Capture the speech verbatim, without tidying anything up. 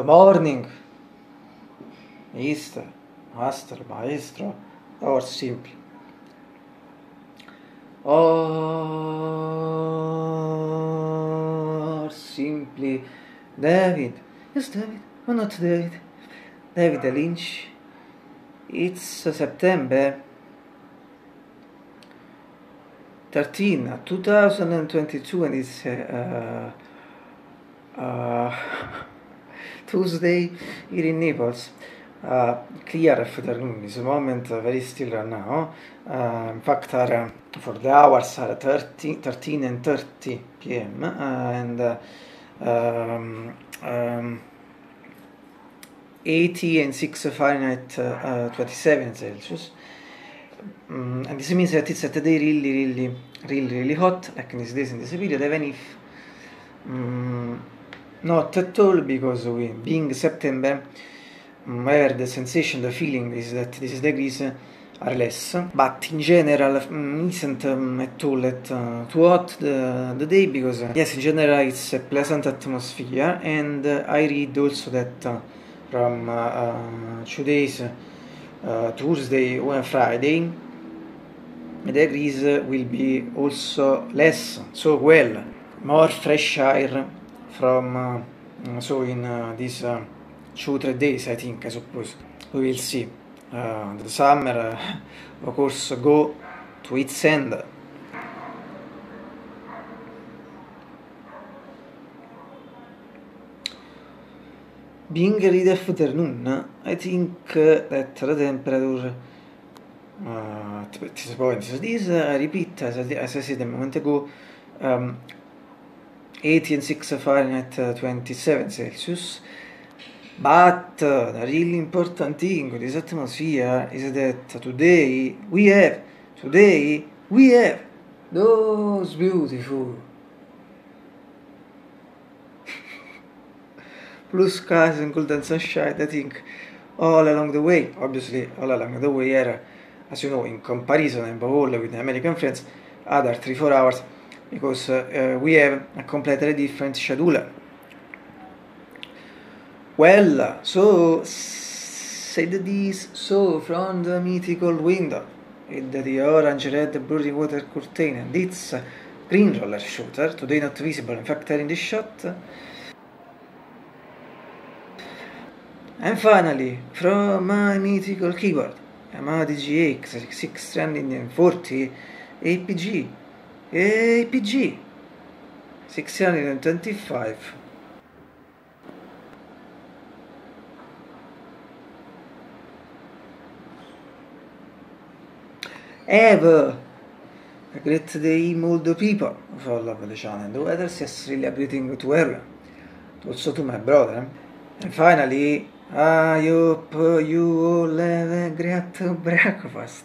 Good morning, mister, master, maestro, or simple. Or simply David. Yes, David, or not David. David Lynch. It's September thirteenth, two thousand twenty-two, and it's uh, uh, Tuesday here in Naples. Uh, clear afternoon is a moment, uh, very still right now. Uh, in fact, are, uh, for the hours are thirteen, thirteen and thirty p m Uh, and uh, um, um, eighty and six Fahrenheit, uh, uh, twenty-seven Celsius. Um, and this means that it's today really, really, really, really hot, like in these days in this period, even if um, not at all, because we, being September, where the sensation, the feeling is that these degrees are less, but in general isn't um, at all at, uh, too hot the, the day, because uh, yes, in general it's a pleasant atmosphere, and uh, I read also that uh, from uh, uh, today's uh, Thursday or Friday the degrees will be also less, so well, more fresh air from, uh, so in uh, this uh, two to three days, I think, I suppose. We will see. Uh, the summer, uh, of course, go to its end. Being a late afternoon, I think uh, that the temperature uh, at this point is this. I repeat, as I, as I said a moment ago, um, eighty and six Fahrenheit, uh, twenty-seven Celsius. But uh, the really important thing with this atmosphere is that today we have, today we have those beautiful blue skies and golden sunshine, I think, all along the way. Obviously, all along the way are, as you know, in comparison and above all with the American friends, other three to four hours, because uh, uh, we have a completely different schedule. Well, so said this, so from the mythical window with the orange-red brooding water curtain and its green roller shutter, today not visible, in fact in the shot. And finally, from my mythical keyboard, M A D G X six three forty A P G, A P G six twenty-five. Have a great day, Moldo people, for love of the channel and the weather. Yes, really a greeting to everyone, also to my brother. And finally, I hope you all have a great breakfast.